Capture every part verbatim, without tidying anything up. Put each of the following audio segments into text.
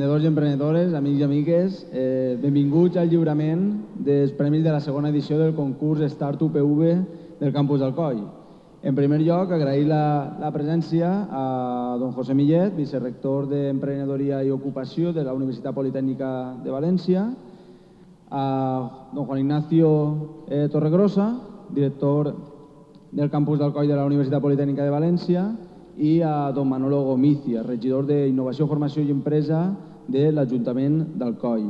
emprendedors i emprenedores, amics i amigues, eh, benvinguts al lliurament dels premis de la segona edició del concurs Startup P V del campus d'Alcoy. En primer lloc, agrair la, la presència a don José Millet, vicerector d'Emprenedoria i Ocupació de la Universitat Politécnica de Valencia, a don Juan Ignacio eh, Torregrosa, director del campus d'Alcoy de la Universitat Politécnica de Valencia, i a don Manolo Gomicia, regidor d'Innovació, Formació i Empresa de l'Ajuntament d'Alcoy.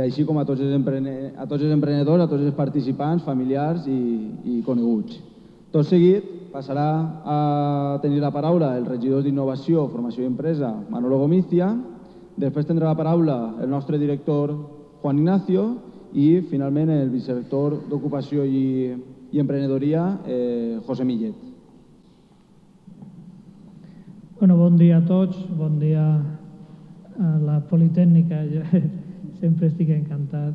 Així com a tots els emprenedors, a tots els participants, familiars i coneguts. Tot seguit passarà a tenir la paraula el regidor d'Innovació, Formació i Empresa, Manolo Gomicia, després tindrà la paraula el nostre director, Juan Ignacio, i finalment el vicerector d'Ocupació i Emprenedoria, José Millet. Bon dia a tots, bon dia a la Politécnica. Sempre estic encantat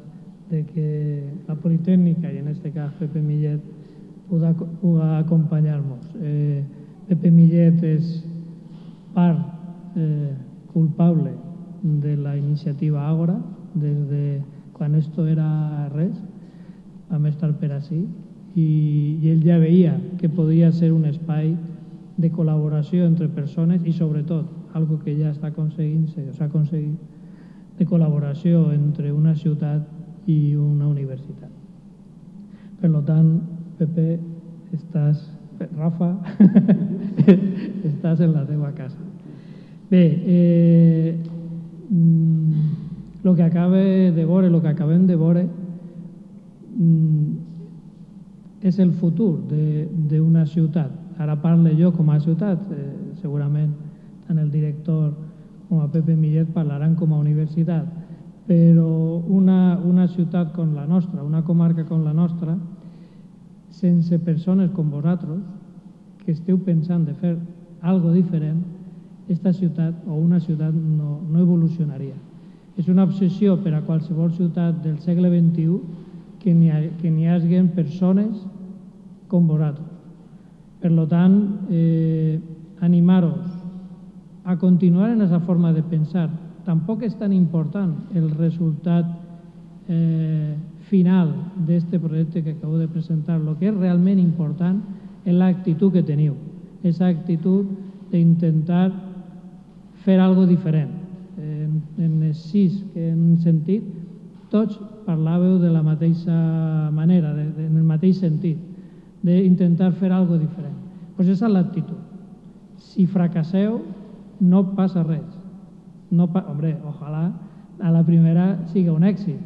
que la Politécnica, i en aquest cas Pepe Millet, puga acompanyar-nos. Pepe Millet és part culpable de la iniciativa Ágora, des de quan esto era res, vam estar per ací, i ell ja veia que podia ser un espai de col·laboració entre persones i, sobretot, algo que ja està aconseguint-se, o s'ha aconseguit, de col·laboració entre una ciutat i una universitat. Per tant, Pepe, estàs... Rafa, estàs en la teva casa. Bé, el que acabem de veure, el que acabem de veure, és el futur d'una ciutat. Ara parlo jo com a ciutat, segurament tant el director com a Pepe Millet parlaran com a universitat, però una ciutat com la nostra, una comarca com la nostra, sense persones com vosaltres, que esteu pensant de fer alguna cosa diferent, aquesta ciutat o una ciutat no evolucionaria. És una obsessió per a qualsevol ciutat del segle vint-i-u que n'hi hagi persones com vosaltres. Per tant, animar-vos a continuar en aquesta forma de pensar. Tampoc és tan important el resultat final d'aquest projecte que acabo de presentar. El que és realment important és l'actitud que teniu, aquesta actitud d'intentar fer alguna cosa diferent. En els sis que hem sentit, tots parlàveu de la mateixa manera, en el mateix sentit, d'intentar fer alguna cosa diferent. Doncs aquesta és l'actitud. Si fracasseu, no passa res. Hombre, ojalà a la primera sigui un èxit,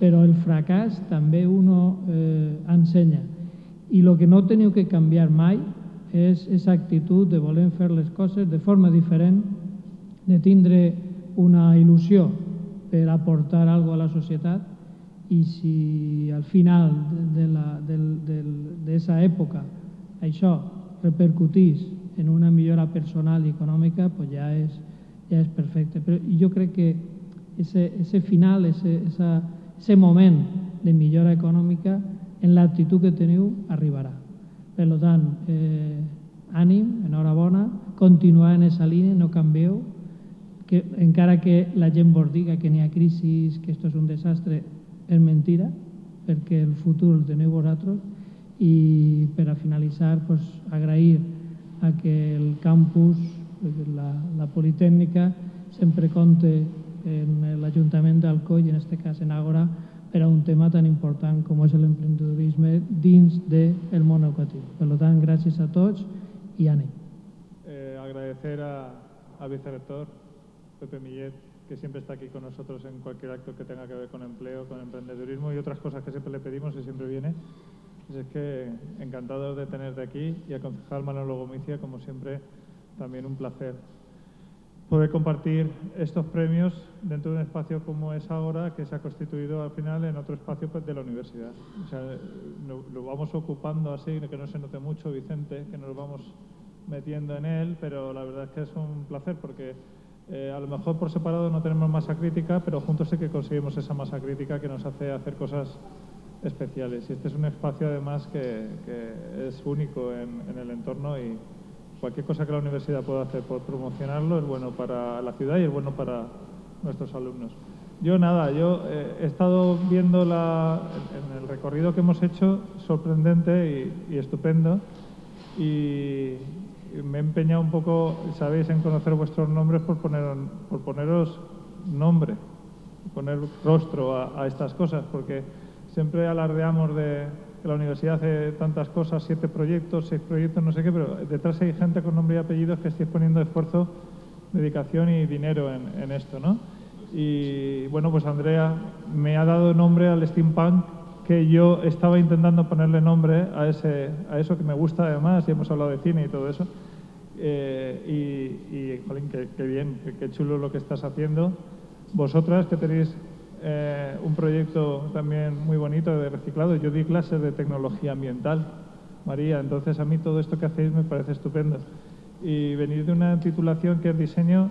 però el fracàs també uno ensenya. I el que no teniu que canviar mai és aquesta actitud de voler fer les coses de forma diferent, de tindre una il·lusió per aportar alguna cosa a la societat, i si al final d'aquesta època això repercutís en una millora personal i econòmica, ja és perfecte. Però jo crec que aquest final, aquest moment de millora econòmica, en l'actitud que teniu, arribarà. Per tant, ànim, enhorabona, continuar en aquesta línia, no canvieu, encara que la gent vos diga que n'hi ha crisi, que això és un desastre, és mentira, perquè el futur el teniu vosaltres. I per a finalitzar, agrair que el campus, la Politécnica, sempre compte en l'Ajuntament d'Alcoy, i en aquest cas en Ágora, per a un tema tan important com és l'emprendedorisme dins del món educatiu. Per tant, gràcies a tots i ànim. Agradecer al vicerector Pepe Millet, que siempre está aquí con nosotros en cualquier acto que tenga que ver con empleo, con emprendedurismo y otras cosas que siempre le pedimos y siempre viene. Así es que encantados de tenerte aquí, y al concejal Manolo Gomicia, como siempre, también un placer poder compartir estos premios dentro de un espacio como es ahora, que se ha constituido al final en otro espacio pues, de la universidad. O sea, lo vamos ocupando así, que no se note mucho, Vicente, que nos vamos metiendo en él, pero la verdad es que es un placer porque... Eh, a lo mejor por separado no tenemos masa crítica, pero juntos sí que conseguimos esa masa crítica que nos hace hacer cosas especiales. Y este es un espacio, además, que, que es único en, en el entorno y cualquier cosa que la universidad pueda hacer por promocionarlo es bueno para la ciudad y es bueno para nuestros alumnos. Yo nada, yo eh, he estado viendo la, en, en el recorrido que hemos hecho, sorprendente y, y estupendo, y me he empeñado un poco, sabéis, en conocer vuestros nombres por, poner, por poneros nombre, poner rostro a, a estas cosas, porque siempre alardeamos de que la universidad hace tantas cosas, siete proyectos, seis proyectos, no sé qué, pero detrás hay gente con nombre y apellidos que estáis poniendo esfuerzo, dedicación y dinero en, en esto, ¿no? Y bueno, pues Andrea me ha dado nombre al steampunk, que yo estaba intentando ponerle nombre a, ese, a eso que me gusta además, y hemos hablado de cine y todo eso. Eh, y, y jolín, qué, qué bien, qué, qué chulo lo que estás haciendo. Vosotras que tenéis eh, un proyecto también muy bonito de reciclado, yo di clases de tecnología ambiental, María, entonces a mí todo esto que hacéis me parece estupendo. Y venir de una titulación que es diseño,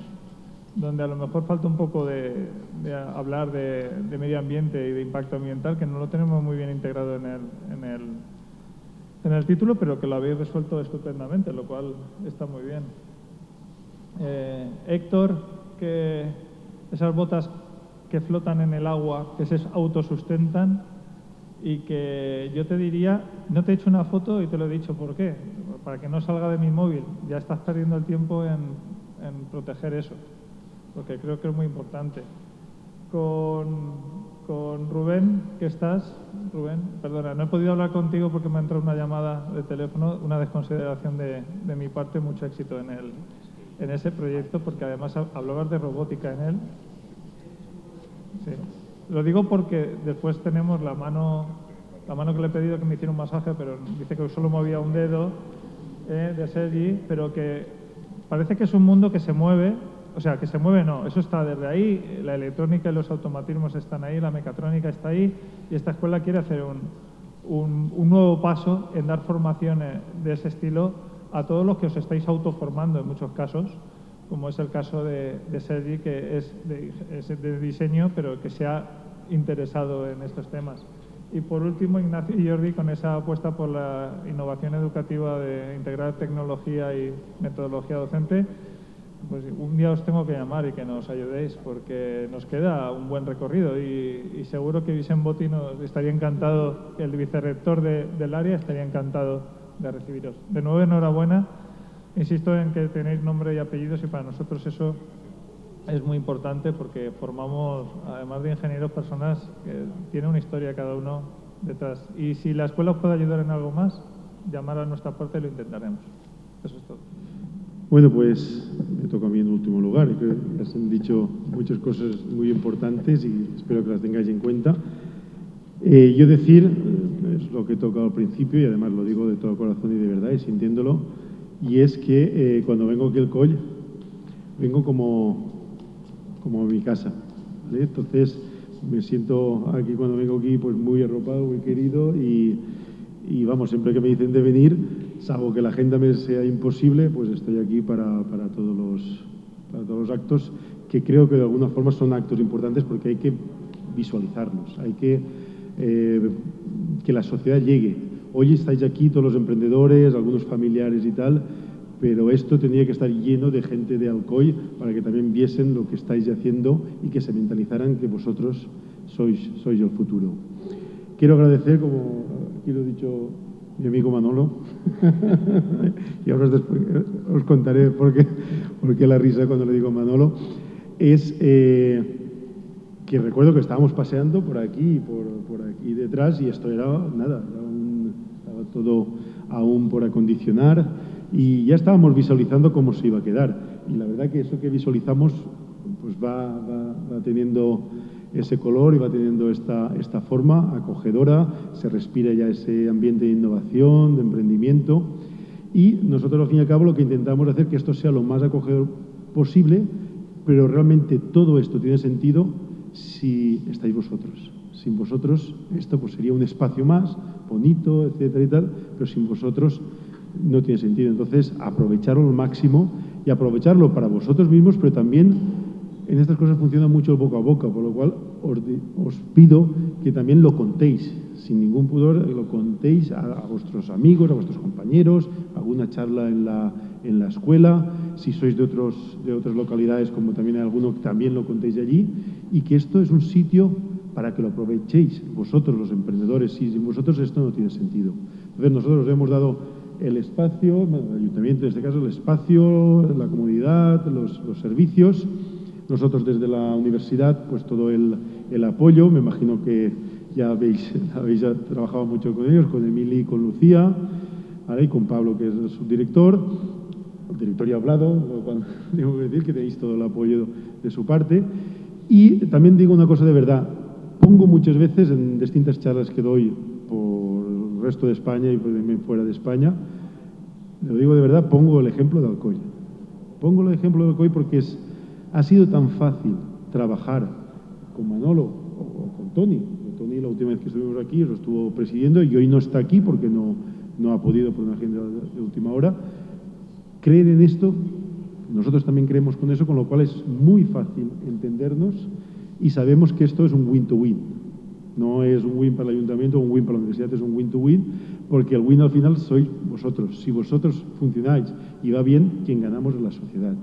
donde a lo mejor falta un poco de, de hablar de, de medio ambiente y de impacto ambiental, que no lo tenemos muy bien integrado en el, en, el, en el título, pero que lo habéis resuelto estupendamente, lo cual está muy bien. Eh, Héctor, que esas botas que flotan en el agua, que se autosustentan y que yo te diría, no te he hecho una foto y te lo he dicho por qué, para que no salga de mi móvil, ya estás perdiendo el tiempo en, en proteger eso, porque creo que es muy importante. Con, con Rubén, que estás, Rubén, perdona, no he podido hablar contigo porque me ha entrado una llamada de teléfono, una desconsideración de, de mi parte, mucho éxito en, el, en ese proyecto, porque además hablabas de robótica en él. Sí. Lo digo porque después tenemos la mano, la mano que le he pedido que me hiciera un masaje, pero dice que solo movía un dedo eh, de Sergi, pero que parece que es un mundo que se mueve. O sea, que se mueve no, eso está desde ahí, la electrónica y los automatismos están ahí, la mecatrónica está ahí, y esta escuela quiere hacer un, un, un nuevo paso en dar formación de ese estilo a todos los que os estáis autoformando en muchos casos, como es el caso de, de Sergi, que es de, es de diseño, pero que se ha interesado en estos temas. Y por último, Ignacio y Jordi, con esa apuesta por la innovación educativa de integrar tecnología y metodología docente, pues un día os tengo que llamar y que nos ayudéis, porque nos queda un buen recorrido y, y seguro que Vicente Botti nos estaría encantado, el vicerrector de, del área estaría encantado de recibiros. De nuevo, enhorabuena. Insisto en que tenéis nombre y apellidos y para nosotros eso es muy importante porque formamos, además de ingenieros, personas que tienen una historia cada uno detrás. Y si la escuela os puede ayudar en algo más, llamar a nuestra puerta y lo intentaremos. Eso es todo. Bueno, pues me toca a mí en último lugar. Creo que se han dicho muchas cosas muy importantes y espero que las tengáis en cuenta. Eh, yo decir, eh, es lo que he tocado al principio y además lo digo de todo corazón y de verdad y sintiéndolo, y es que eh, cuando vengo aquí al Coll, vengo como, como a mi casa, ¿vale? Entonces me siento aquí cuando vengo aquí pues muy arropado, muy querido y, y vamos, siempre que me dicen de venir, salvo que la agenda me sea imposible, pues estoy aquí para, para, todos los, para todos los actos que creo que de alguna forma son actos importantes porque hay que visualizarnos, hay que eh, que la sociedad llegue. Hoy estáis aquí todos los emprendedores, algunos familiares y tal, pero esto tenía que estar lleno de gente de Alcoy para que también viesen lo que estáis haciendo y que se mentalizaran que vosotros sois, sois el futuro. Quiero agradecer, como aquí lo he dicho, mi amigo Manolo, y ahora os, después, os contaré por qué, por qué la risa cuando le digo Manolo, es eh, que recuerdo que estábamos paseando por aquí y por, por aquí detrás y esto era nada, era un, estaba todo aún por acondicionar y ya estábamos visualizando cómo se iba a quedar. Y la verdad que eso que visualizamos pues va, va, va teniendo ese color y va teniendo esta, esta forma acogedora, se respira ya ese ambiente de innovación, de emprendimiento y nosotros al fin y al cabo lo que intentamos hacer es que esto sea lo más acogedor posible, pero realmente todo esto tiene sentido si estáis vosotros. Sin vosotros esto pues sería un espacio más bonito, etcétera y tal, pero sin vosotros no tiene sentido. Entonces aprovecharlo al máximo y aprovecharlo para vosotros mismos, pero también en estas cosas funciona mucho el boca a boca, por lo cual os, de, os pido que también lo contéis, sin ningún pudor, lo contéis a, a vuestros amigos, a vuestros compañeros, alguna charla en la, en la escuela, si sois de, otros, de otras localidades, como también hay alguno, también lo contéis de allí, y que esto es un sitio para que lo aprovechéis, vosotros los emprendedores, si sin vosotros esto no tiene sentido. Entonces nosotros os hemos dado el espacio, bueno, el ayuntamiento en este caso, el espacio, la comunidad, los, los servicios. Nosotros desde la universidad, pues todo el, el apoyo. Me imagino que ya habéis, habéis trabajado mucho con ellos, con Emili, con Lucía, ¿vale? Y con Pablo, que es el subdirector. El director ya ha hablado, cuando tengo que decir que tenéis todo el apoyo de su parte. Y también digo una cosa de verdad. Pongo muchas veces en distintas charlas que doy por el resto de España y también fuera de España, lo digo de verdad, pongo el ejemplo de Alcoy. Pongo el ejemplo de Alcoy porque es, ha sido tan fácil trabajar con Manolo o, o con Tony. Tony la última vez que estuvimos aquí lo estuvo presidiendo y hoy no está aquí porque no, no ha podido por una agenda de última hora. Creen en esto, nosotros también creemos con eso, con lo cual es muy fácil entendernos y sabemos que esto es un win-to-win. No es un win para el ayuntamiento, un win para la universidad, es un win-to-win, porque el win al final sois vosotros. Si vosotros funcionáis y va bien, quien ganamos es la sociedad.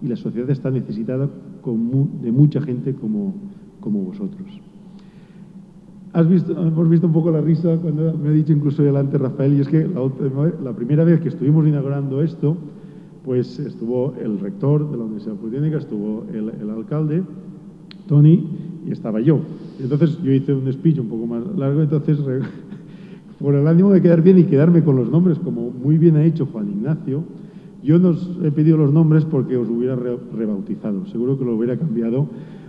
Y la sociedad está necesitada de mucha gente como, como vosotros. Has visto, hemos visto un poco la risa cuando me ha dicho incluso delante Rafael, y es que la, la primera vez que estuvimos inaugurando esto, pues estuvo el rector de la Universidad Politécnica, estuvo el, el alcalde, Tony, y estaba yo. Entonces yo hice un speech un poco más largo, entonces por el ánimo de quedar bien y quedarme con los nombres, como muy bien ha hecho Juan Ignacio, yo no os he pedido los nombres porque os hubiera re rebautizado, seguro que lo hubiera cambiado,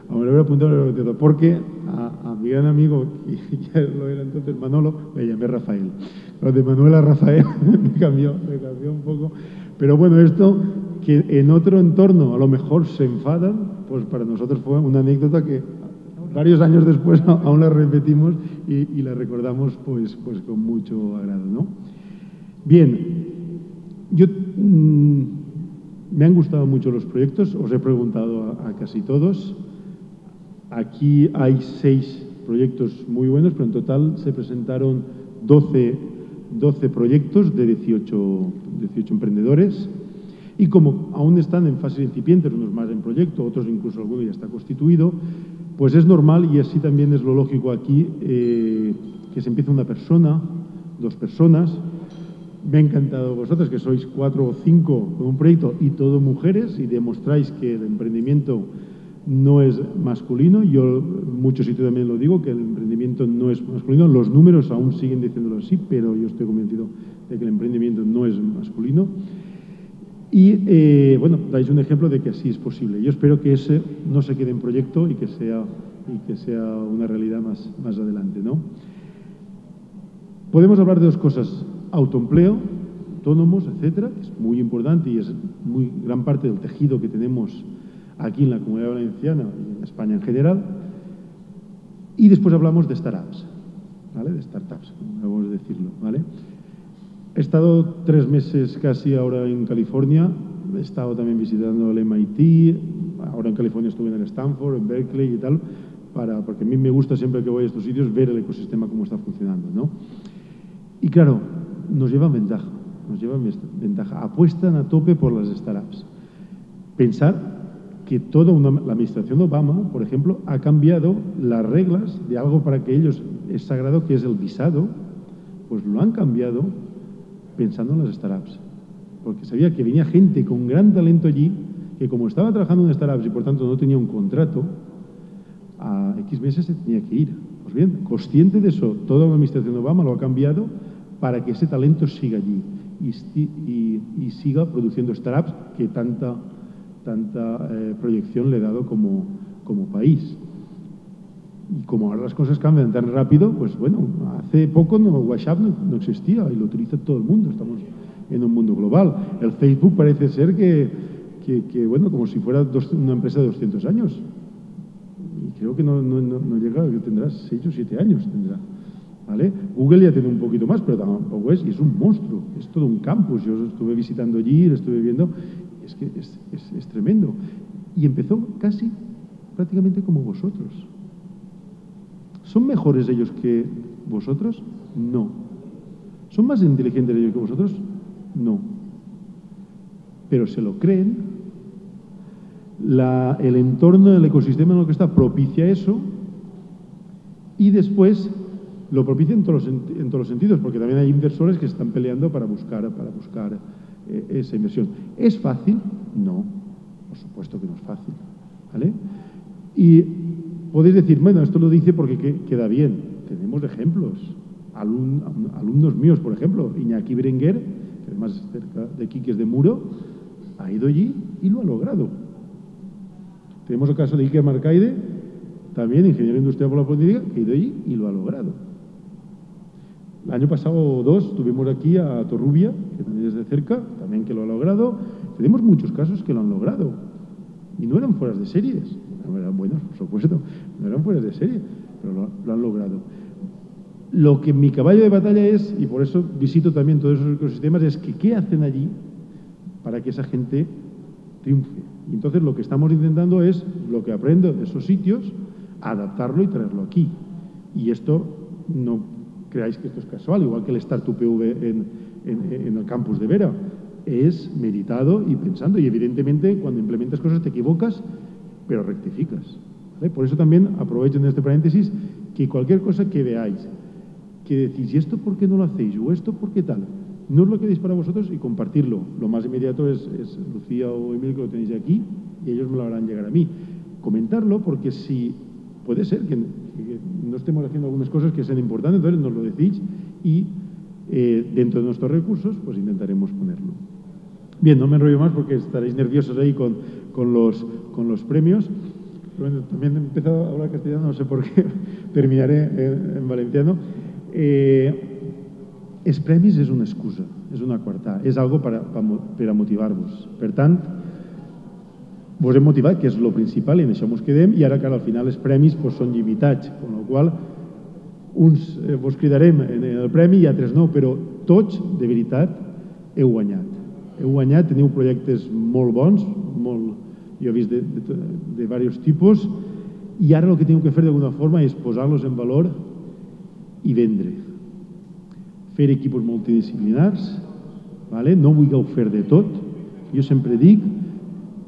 o me lo hubiera apuntado, lo hubiera rebautizado, porque a, a mi gran amigo, que ya lo era entonces Manolo, me llamé Rafael. Pero de Manuel a Rafael me cambió, me cambió un poco. Pero bueno, esto que en otro entorno a lo mejor se enfadan, pues para nosotros fue una anécdota que varios años después aún la repetimos y, y la recordamos pues, pues con mucho agrado, ¿no? Bien, yo, mmm, me han gustado mucho los proyectos, os he preguntado a, a casi todos. Aquí hay seis proyectos muy buenos, pero en total se presentaron doce, doce proyectos de dieciocho, dieciocho emprendedores. Y como aún están en fases incipientes, unos más en proyecto, otros incluso alguno ya está constituido, pues es normal y así también es lo lógico aquí, eh, que se empiece una persona, dos personas. Me ha encantado vosotros, que sois cuatro o cinco con un proyecto y todo mujeres y demostráis que el emprendimiento no es masculino. Yo en muchos sitios también lo digo, que el emprendimiento no es masculino. Los números aún siguen diciéndolo así, pero yo estoy convencido de que el emprendimiento no es masculino. Y, eh, bueno, dais un ejemplo de que así es posible. Yo espero que ese no se quede en proyecto y que sea, y que sea una realidad más, más adelante, ¿no? Podemos hablar de dos cosas. Autoempleo, autónomos, etcétera, que es muy importante y es muy gran parte del tejido que tenemos aquí en la Comunidad Valenciana y en España en general. Y después hablamos de startups, ¿vale? De startups, como acabamos de decirlo, ¿vale? He estado tres meses casi ahora en California, he estado también visitando el M I T, ahora en California estuve en el Stanford, en Berkeley y tal, para, porque a mí me gusta siempre que voy a estos sitios ver el ecosistema cómo está funcionando, ¿no? Y claro, nos llevan ventaja, nos llevan ventaja, apuestan a tope por las startups. Pensar que toda una, la administración de Obama, por ejemplo, ha cambiado las reglas de algo para que ellos es sagrado, que es el visado, pues lo han cambiado pensando en las startups, porque sabía que venía gente con gran talento allí, que como estaba trabajando en startups y por tanto no tenía un contrato, a X meses se tenía que ir. Pues bien, consciente de eso, toda la administración de Obama lo ha cambiado para que ese talento siga allí y, y, y siga produciendo startups que tanta, tanta eh, proyección le ha dado como, como país. Y como ahora las cosas cambian tan rápido, pues bueno, hace poco no, WhatsApp no, no existía y lo utiliza todo el mundo, estamos en un mundo global. El Facebook parece ser que, que, que bueno, como si fuera dos, una empresa de doscientos años. Y creo que no, no, no, no llega, que tendrá seis o siete años, tendrá, ¿vale? Google ya tiene un poquito más, pero tampoco es, y es un monstruo, es todo un campus. Yo estuve visitando allí, lo estuve viendo, es que es, es, es tremendo. Y empezó casi prácticamente como vosotros. ¿Son mejores ellos que vosotros? No. ¿Son más inteligentes ellos que vosotros? No. Pero se lo creen, la, el entorno, el ecosistema en el que está propicia eso, y después lo propicia en todos los, en todos los sentidos, porque también hay inversores que están peleando para buscar, para buscar eh, esa inversión. ¿Es fácil? No, por supuesto que no es fácil, ¿vale? Y podéis decir, bueno, esto lo dice porque que, queda bien. Tenemos ejemplos. Alum, alumnos míos, por ejemplo, Iñaki Berenguer, que además es cerca de aquí, que es de Muro, ha ido allí y lo ha logrado. Tenemos el caso de Iker Marcaide, también ingeniero industrial por la Politécnica, que ha ido allí y lo ha logrado. El año pasado dos tuvimos aquí a Torrubia, que también es de cerca, también que lo ha logrado. Tenemos muchos casos que lo han logrado. Y no eran fueras de series. No eran buenas, por supuesto. No eran fueras de serie, pero lo, lo han logrado. Lo que mi caballo de batalla es, y por eso visito también todos esos ecosistemas, es que qué hacen allí para que esa gente triunfe. Y entonces lo que estamos intentando es lo que aprendo de esos sitios, adaptarlo y traerlo aquí. Y esto, no creáis que esto es casual, igual que el Startup P V en, en, en el campus de Vera. Es meditado y pensando. Y evidentemente cuando implementas cosas te equivocas, pero rectificas, ¿vale? Por eso también aprovechen este paréntesis que cualquier cosa que veáis, que decís, ¿y esto por qué no lo hacéis? ¿O esto por qué tal? No os lo quedéis para vosotros y compartirlo. Lo más inmediato es, es Lucía o Emili, que lo tenéis aquí, y ellos me lo harán llegar a mí. Comentarlo, porque si puede ser que, que no estemos haciendo algunas cosas que sean importantes, entonces nos lo decís y eh, dentro de nuestros recursos pues intentaremos ponerlo. Bien, no me enrollo más porque estaréis nerviosos ahí con, con, los, con los premios. Pero bueno, también he empezado a hablar castellano, no sé por qué, terminaré en, en valenciano. Eh, els premis és una excusa, és una coartada, és algo per a, per a motivar-vos. Per tant, vos hem motivat, que és lo principal, i en això mos quedem, i ara que al final els premis pues, són limitats, amb la qual uns eh, vos cridarem en el premi i altres no, però tots, de veritat, heu guanyat. Heu guanyat, teniu projectes molt bons, molt, jo he vist de, de, de diversos tipus, i ara el que teniu que fer d'alguna forma és posar-los en valor i vendre. Fer equipos multidisciplinars, ¿vale? No vulgueu fer de tot. Jo sempre dic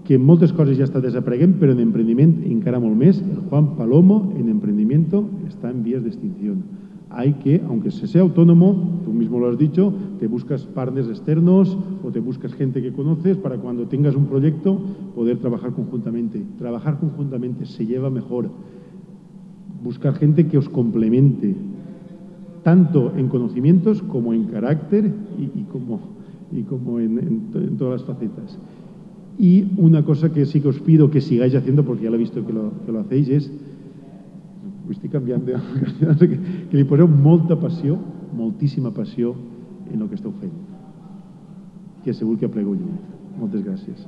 que moltes coses ja està desapareguent, però en emprendiment encara molt més. El Juan Palomo en emprendimiento está en vías de extinción. Hay que, aunque se sea autónomo, tú mismo lo has dicho, te buscas partners externos o te buscas gente que conoces para cuando tengas un proyecto poder trabajar conjuntamente. Trabajar conjuntamente se lleva mejor. Buscar gente que os complemente, tanto en conocimientos como en carácter y, y como, y como en, en, en todas las facetas. Y una cosa que sí que os pido que sigáis haciendo, porque ya lo he visto que lo, que lo hacéis, es... Estic canviant de... que li poseu molta passió, moltíssima passió en el que esteu fent. Que segur que aplegueu lluny. Moltes gràcies.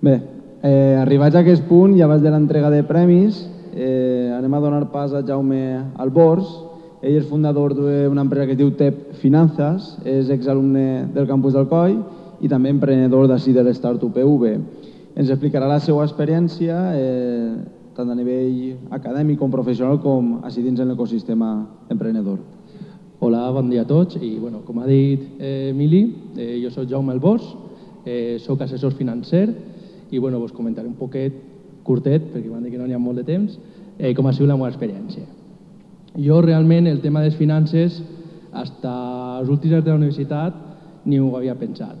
Bé, eh, arribats a aquest punt, ja vas de l'entrega de premis, eh, anem a donar pas a Jaume Albors. Ell és fundador d'una empresa que es diu T E P Finances, és exalumne del campus d'Alcoy i també emprenedor d'ací de l'Startup P V. Ens explicarà la seva experiència, eh, tant a nivell acadèmic com professional, com així dins l'ecosistema emprenedor. Hola, bon dia a tots. I, bueno, com ha dit eh, Emili, eh, jo soc Jaume Albors, eh, soc assessor financer i bueno, vos comentaré un poquet curtet, perquè van dir que no n'hi ha molt de temps, eh, com ha sigut la meva experiència. Jo realment el tema de les finances, fins als últims anys de la universitat, ni ho havia pensat.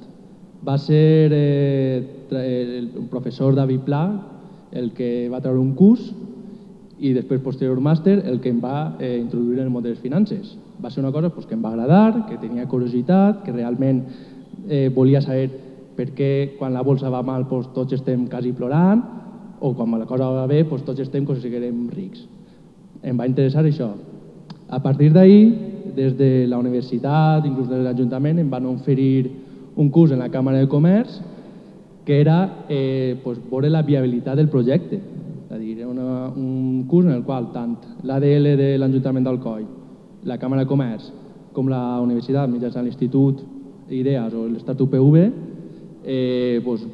Va ser eh, un professor David Pla el que va treure un curs i després posterior màster el que em va eh, introduir en el món de les finances. Va ser una cosa pues, que em va agradar, que tenia curiositat, que realment eh, volia saber per què quan la bolsa va mal pues, tots estem quasi plorant o quan la cosa va bé pues, tots estem com si siguem rics. Em va interessar això. A partir d'ahir, des de la universitat, inclús des de l'Ajuntament, em van oferir un curs en la Cámara de Comercio que era eh, pues, veure la viabilitat del projecte. És a dir, una, un curs en el qual tant l'A D L de l'Ajuntament d'Alcoi, la Cámara de Comercio, com la Universitat mitjançant l'Institut Idees o l'Estatut P V eh, doncs,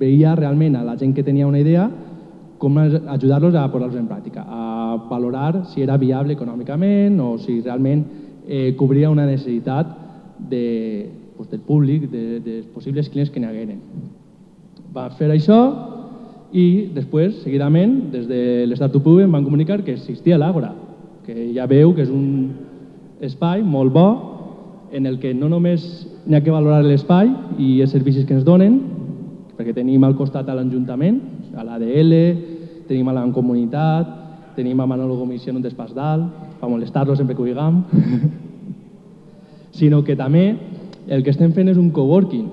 veia realment a la gent que tenia una idea com ajudar-los a posar-los en pràctica, a valorar si era viable econòmicament o si realment eh, cobria una necessitat de, doncs, del públic, de, dels possibles clients que n'hi hagueren. Va fer això i després, seguidament, des de l'Startup P V em van comunicar que existia l'Àgora, que ja veu que és un espai molt bo en el que no només n'hi ha que valorar l'espai i els servicis que ens donen, perquè tenim al costat a l'Ajuntament, a l'A D L, tenim a la Comunitat, tenim a Manolo Gomicia en un despatx dalt, per molestar-lo sempre que ho diguem, sinó que també el que estem fent és un coworking,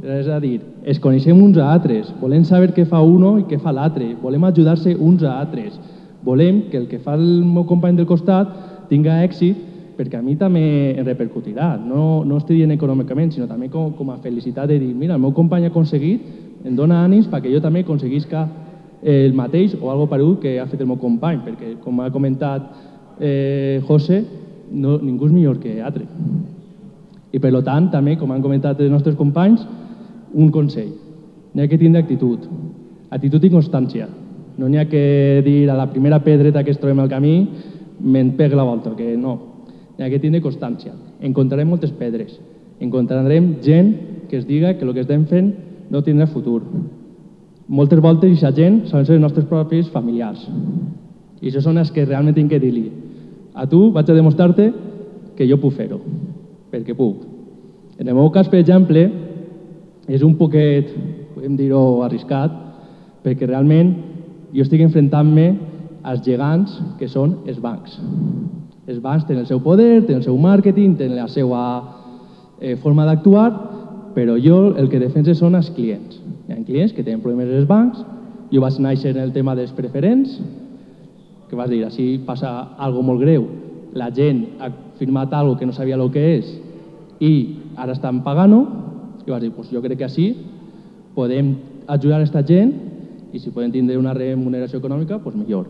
és a dir, es coneixem uns a altres, volem saber què fa un i què fa l'altre, volem ajudar-se uns a altres, volem que el que fa el meu company del costat tinga èxit perquè a mi també em repercutirà, no, no estic dient econòmicament, sinó també com, com a felicitat de dir, mira, el meu company ha aconseguit, em dona ànims perquè jo també aconseguisca el mateix o algo parut que ha fet el meu company, perquè com ha comentat eh, José, no, ningú és millor que altre. I per tant, també, com han comentat els nostres companys, un consell, n'hi ha que tindre actitud, actitud i constància, no n'hi ha que dir a la primera pedreta que es trobem al camí me'n peg la volta, que no. N'hi ha que tindre constància. Encontrarem moltes pedres. Encontrarem gent que es diga que el que estem fent no tindrà futur. Moltes voltes aquesta gent són els nostres propis familiars. I això són els que realment tinc que dir-li. A tu vaig a demostrar-te que jo puc fer-ho, perquè puc. En el meu cas, per exemple, és un poquet, podem dir-ho, arriscat, perquè realment jo estic enfrontant-me als gegants que són els bancs. Els bancs tenen el seu poder, tenen el seu màrqueting, tenen la seva eh, forma d'actuar, però jo el que defenso són els clients. Hi ha clients que tenen problemes als bancs, jo vaig néixer en el tema dels preferents, que vas dir, així passa algo molt greu, la gent ha firmat algo que no sabia el que és i ara estan pagant-ho, i vas dir, pues jo crec que així podem ajudar a aquesta gent i si podem tindre una remuneració econòmica, pues millor.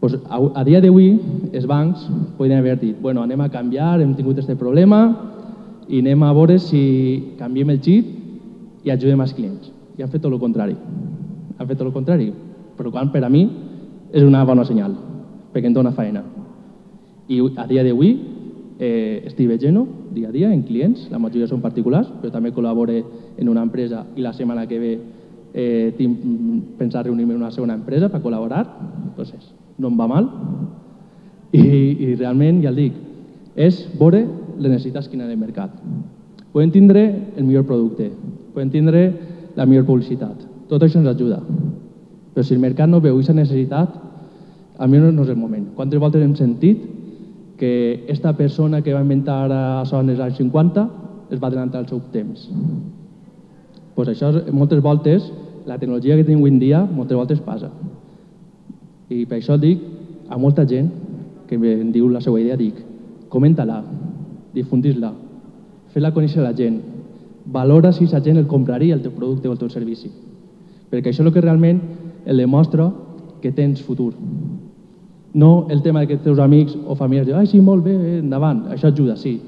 Pues a dia d'avui, els bancs podien haver dit, bueno, anem a canviar, hem tingut aquest problema i anem a veure si canviem el xip i ajudem els clients. I han fet tot el contrari. Han fet tot el contrari, però quan per a mi és una bona senyal, perquè em dona feina. I a dia d'avui eh, estic veient dia a dia en clients, la majoria són particulars, però també col·labore en una empresa i la setmana que ve eh, tinc pensat reunir-me en una segona empresa per col·laborar. Entonces, no em va mal i, i realment, ja el dic, és veure les necessitats que hi ha en el mercat. Podem tindre el millor producte, podem tindre la millor publicitat, tot això ens ajuda, però si el mercat no veu aquesta necessitat, a mi no és el moment. Quantes voltes hem sentit que aquesta persona que va inventar això en els anys cinquanta es va adelantar al seu temps? Doncs això, moltes voltes, la tecnologia que tenim avui en dia, moltes voltes passa. I per això dic a molta gent que em diu la seva idea, dic, comenta-la, difundis-la, fes-la conèixer a la gent, valora si la gent el compraria el teu producte o el teu servici, perquè això és el que realment el demostra que tens futur. No el tema que els teus amics o famílies diuen, ai sí, molt bé, endavant, això ajuda, sí,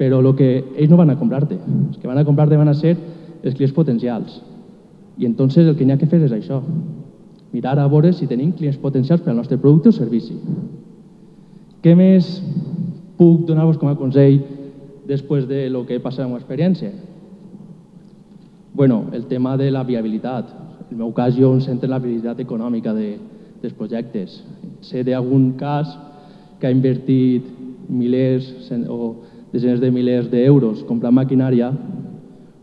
però el que ells no van a comprar-te, els que van a comprar-te van a ser els clients potencials. I entonces el que n'hi ha que fer és això, mirar a veure si tenim clients potencials per al nostre producte o servici. Què més puc donar-vos com a consell després de lo que he passat amb l'experiència? Bueno, el tema de la viabilitat. En el meu cas, jo em centro en la viabilitat econòmica de, dels projectes. Sé d'algun cas que ha invertit milers o desenes de milers d'euros comprant maquinària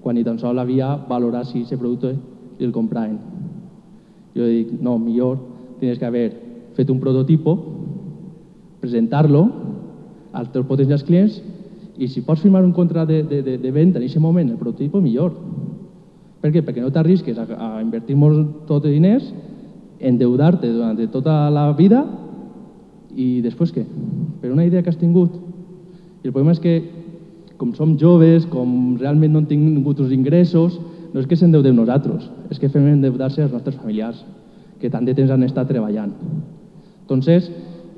quan ni tan sols havia valorat si aquest producte el compraven. Jo dic, no, millor tens que haver fet un prototipo, presentar-lo als teus potencials clients i si pots firmar un contracte de, de, de venda en aquest moment, el prototipo, millor. Per què? Perquè no t'arrisques a, a invertir molt tot de diners, endeudar-te durant tota la vida i després què? Per una idea que has tingut. I el problema és que, com som joves, com realment no hem tingut uns ingressos, no és que s'endeudem nosaltres, és que fem endeudar-se als nostres familiars, que tant de temps han estat treballant. Entonces,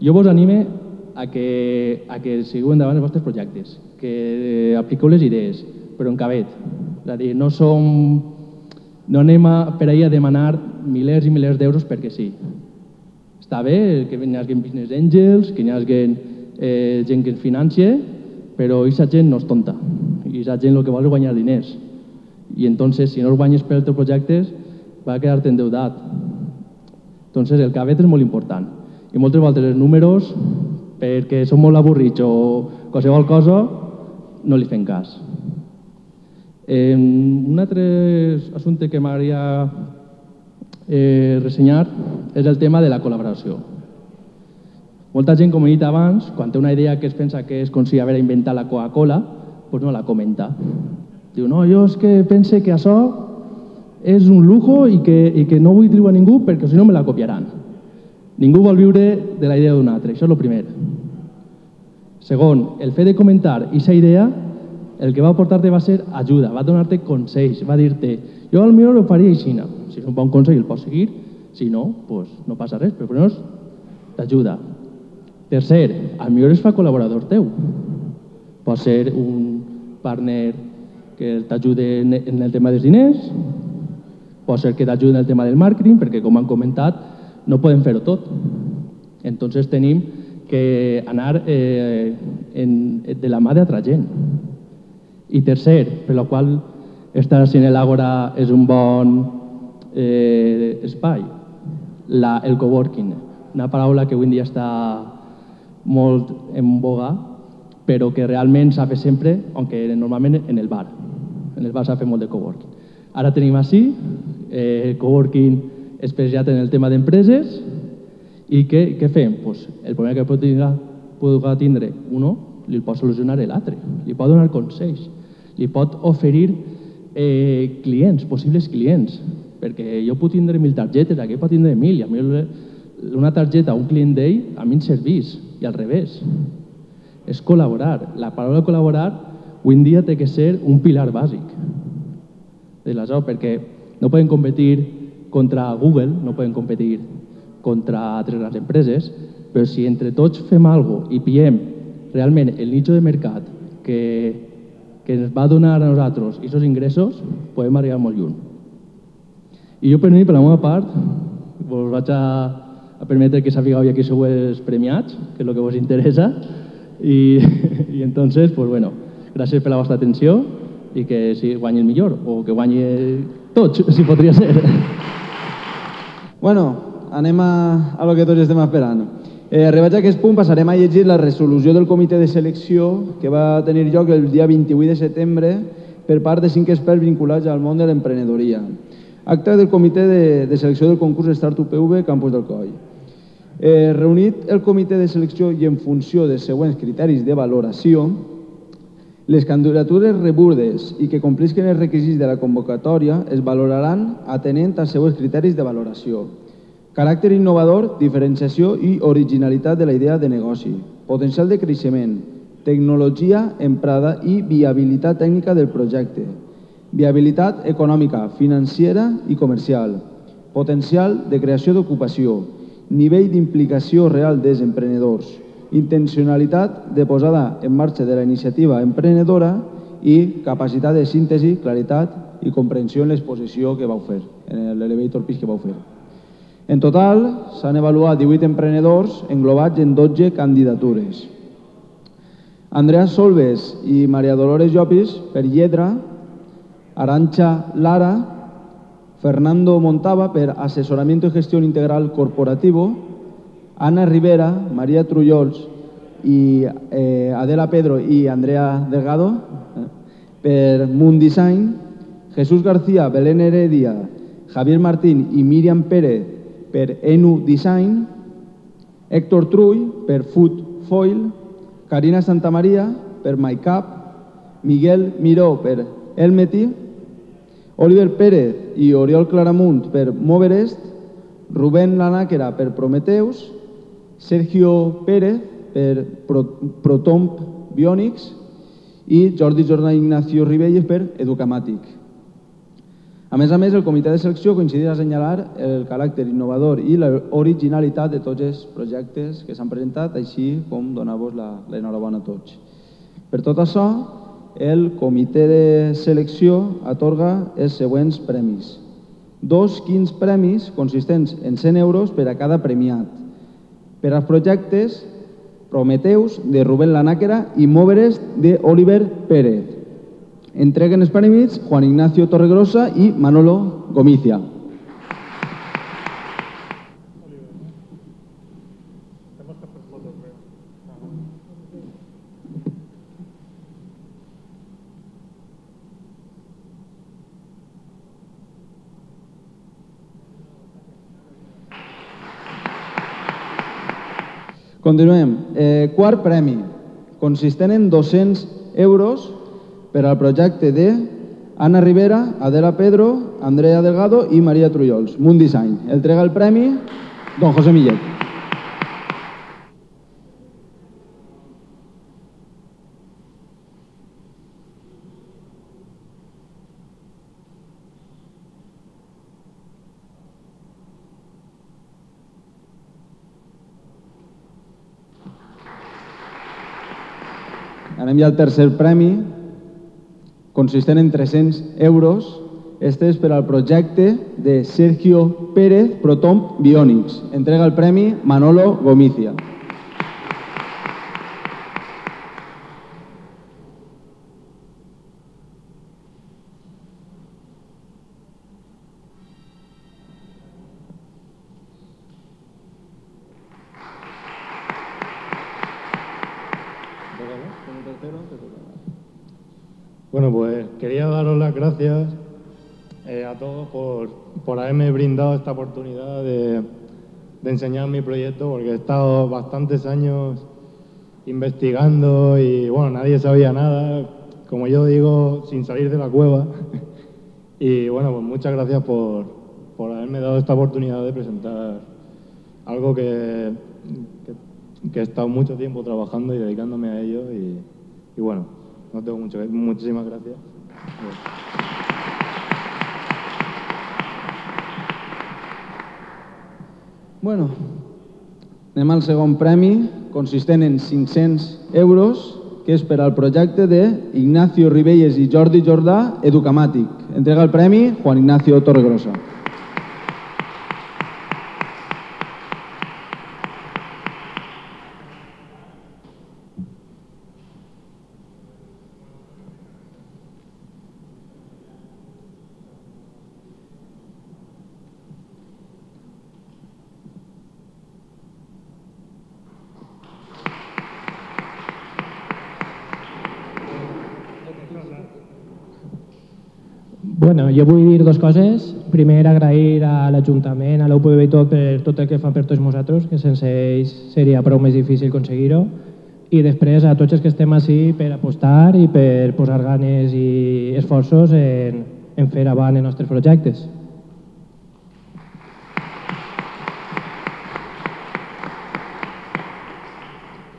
jo vos anime a que, a que seguiu endavant els vostres projectes, que apliqueu les idees, però en cabet. És a dir, no anem per ahir a demanar milers i milers d'euros perquè sí. Està bé que hi hagi business angels, que hi hagi gent que ens finança, però aquesta gent no és tonta. Aquesta gent el que vol és guanyar diners. I entonces, si no els guanyes per els teus projectes, va a quedar-te endeudat. Entonces, el cabet és molt important. I moltes vegades els números, perquè són molt avorrits o qualsevol cosa, no li fem cas. Un altre assumpte que m'agradaria ressenyar és el tema de la col·laboració. Molta gent, com he dit abans, quan té una idea que es pensa que és com si haver inventat la Coca-Cola, doncs no la comenta. Diu, no, jo és que pense que això és un lujo i que no vull dir-ho a ningú perquè si no me la copiaran. Ningú vol viure de la idea d'un altre, això és el primer. Segon, el fet de comentar aquesta idea el que va aportar-te va ser ajuda, va donar-te consells, va dir-te jo potser ho faria així, si és un bon consell el pots seguir, si no, doncs no passa res, però primer t'ajuda. Tercer, potser es fa col·laborador teu, pot ser un partner que t'ajude en el tema dels diners, pot ser que t'ajude en el tema del màrqueting, perquè com han comentat no podem fer-ho tot, entonces tenim que anar de la mà d'altra gent. I tercer, per la qual estar així en l'Àgora és un bon espai, el coworking, una paraula que avui en dia està molt en boga, però que realment s'ha fet sempre, aunque normalment en el bar. En el bar s'ha fet molt de coworking. Ara tenim així, coworking especialitzat en el tema d'empreses, i què fem? El problema que podrà tindre un, li pot solucionar l'altre, li pot donar consells, li pot oferir clients, possibles clients, perquè jo puc tindre mil targetes, aquell pot tindre mil, i a mi una targeta a un client d'ell a mi em serveix, i al revés. És col·laborar. La paraula col·laborar avui en dia té que ser un pilar bàsic. Perquè no podem competir contra Google, no podem competir contra altres grans empreses, però si entre tots fem alguna cosa i pillem realment el nicho de mercat que ens va donar a nosaltres aquests ingressos, podem arribar molt lluny. I jo, per mi, per la meva part, us vaig a permetre que sapigueu avui aquí sou els premiats, que és el que us interessa, i entonces, doncs, bueno, gràcies per la vostra atenció i que guanyi el millor, o que guanyi tots, si podria ser. Bueno, anem a lo que tots estem esperant. Arribats a aquest punt passarem a llegir la resolució del comitè de selecció que va tenir lloc el dia vint-i-vuit de setembre per part de cinc experts vinculats al món de l'emprenedoria. Acte del comitè de selecció del concurs Startup P V Campus d'Alcoy. Reunit el comitè de selecció i en funció dels següents criteris de valoració, les candidatures rebudes i que complisquen els requisits de la convocatòria es valoraran atenent als següents criteris de valoració. Caràcter innovador, diferenciació i originalitat de la idea de negoci, potencial de creixement, tecnologia emprada i viabilitat tècnica del projecte, viabilitat econòmica, financera i comercial, potencial de creació d'ocupació, nivell d'implicació real dels emprenedors, intencionalitat de posada en marxa de la iniciativa emprenedora i capacitat de síntesi, claritat i comprensió en l'exposició que vau fer, en l'elevator pitch que vau fer. En total, s'han avaluat divuit emprenedors englobats en dotze candidatures. Andrea Solves i Maria Dolores Llopis, per lletra, Arantxa Lara, Fernando Montava, per assessoramiento y gestión integral corporativo, Ana Rivera, María Trullols, Adela Pedro i Andrea Delgado, per Moon Design, Jesús García, Belén Heredia, Javier Martín i Míriam Pérez, per Enu Design, Héctor Truy, per Food Foil, Karina Santamaría, per MyCap, Miguel Miró, per Elmeti, Oliver Pérez i Oriol Claramunt, per Moverest, Rubén Lanáquera, per Prometeus, Sergio Pérez, per Protomp Bionics i Jordi Jordà i Ignacio Ribeyes, per Educamatic. A més a més, el comitè de selecció coincideix a assenyalar el caràcter innovador i l'originalitat de tots els projectes que s'han presentat, així com donar-vos l'enhorabona a tots. Per tot això, el comitè de selecció atorga els següents premis. Dos quinze premis consistents en cent euros per a cada premiat. Per als projectes Prometeus, de Rubén Lanáquera, i Moverest, de Oliver Pérez. Entreguen els premis Juan Ignacio Torregrosa i Manolo Gomicia. Continuem. Quart premi, consistent en dos-cents euros per al projecte de Ana Rivera, Adela Pedro, Andrea Delgado i María Trullols, Moon Design. Entrega el premi don José Millet. Anem ja al tercer premi, consistent en tres-cents euros. Este és per al projecte de Sergio Pérez, Protomp Bionics. Entrega el premi Manolo Gomicia. Bueno, pues quería daros las gracias eh, a todos por, por haberme brindado esta oportunidad de, de enseñar mi proyecto, porque he estado bastantes años investigando y, bueno, nadie sabía nada, como yo digo, sin salir de la cueva. Y, bueno, pues muchas gracias por, por haberme dado esta oportunidad de presentar algo que, que, que he estado mucho tiempo trabajando y dedicándome a ello y, y bueno. No tengo mucho que decir. Muchísimas gracias. Bueno, anem al segon premi, consistent en cinc-cents euros, que és per al projecte de Ignacio Ribeyes i Jordi Jordà, Educamàtic. Entrega el premi Juan Ignacio Torregrosa. Bueno, jo vull dir dues coses. Primer, agrair a l'Ajuntament, a l'U P B i tot, per tot el que fan per tots nosaltres, que sense ells seria prou més difícil aconseguir-ho. I després, a tots els que estem ací per apostar i per posar ganes i esforços en, en fer avant els nostres projectes.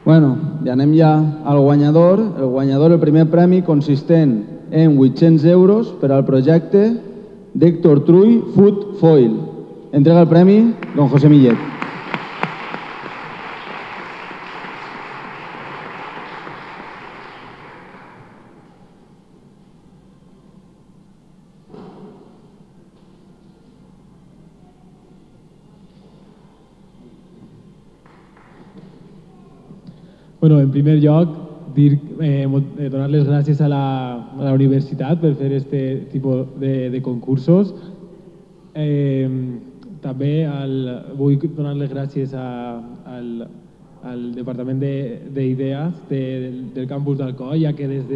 Bueno, i anem ja al guanyador. El guanyador, el primer premi, consistent en vuit-cents euros per al projecte d'Héctor Truy, Food Foil. Entrega el premi don José Millet. Bueno, en primer lloc, donar les gràcies a la universitat per fer aquest tipus de concursos. També vull donar les gràcies al Departament d'Idees del campus d'Alcoy, ja que des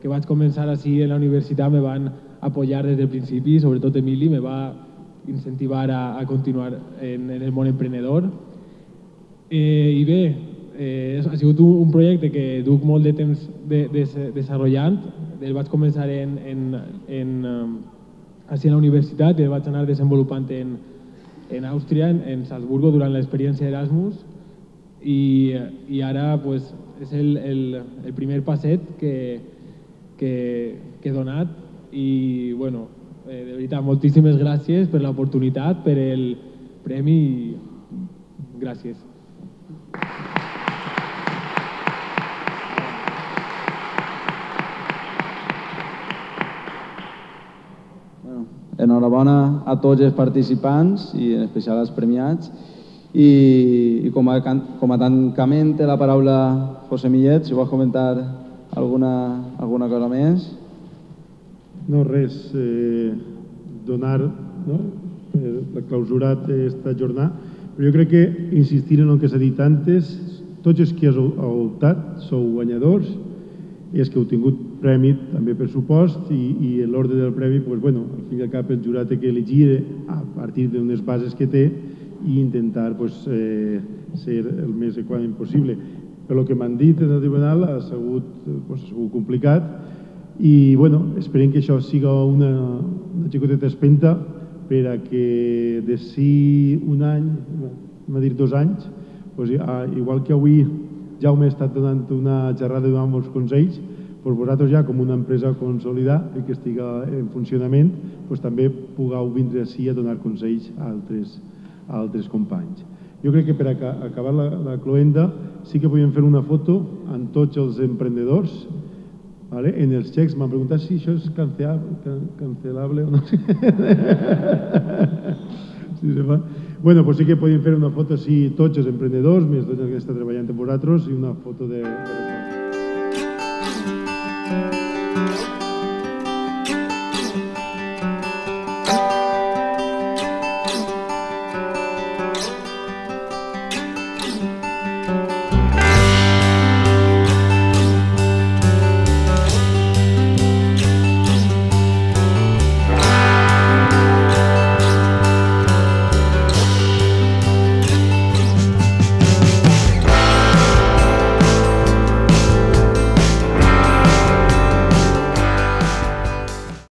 que vaig començar així a la universitat me van apoyar des del principi, sobretot Emili me va incentivar a continuar en el món emprenedor. I bé, ha sigut un projecte que duc molt de temps desenvolupant. El vaig començar a la universitat i el vaig anar desenvolupant en Àustria, en Salzburgo, durant l'experiència d'Erasmus. I ara és el primer passet que he donat. I, bueno, de veritat, moltíssimes gràcies per l'oportunitat, per el premi. Gràcies. enhorabona a tots els participants i en especial als premiats. I, i com, a, com a tancament té la paraula José Millet, si vols comentar alguna, alguna cosa més. No, res, eh, donar, no, per clausurat aquesta jornada, però jo crec que insistir en el que s'ha dit antes, tots els que heu optat sou guanyadors i els que heu tingut premi també per supost i, i l'ordre del premi, doncs, bueno, al fin i al cap el jurat que elegir a partir d'unes bases que té i intentar pues, eh, ser el més equànim possible. Però el que m'han dit en el tribunal ha sigut, pues, ha sigut complicat i bueno, esperem que això sigui una, una xicoteta espenta per a que de si un any, m'ha dit dos anys, pues, a, igual que avui Jaume ha estat donant una xerrada i donant molts consells, pues, vosaltres ja com una empresa consolidada i que estigui en funcionament pues, també pugueu vindre ací a donar consells a altres a altres companys. Jo crec que per acabar la, la cloenda sí que podíem fer una foto amb tots els emprendedors. ¿Vale? En els xecs m'han preguntat si això és cancelable o no. Sí, se fa. Bueno, pues sí que podíem fer una foto si tots els emprendedors, més tots els que estan treballant amb vosaltres, i una foto de...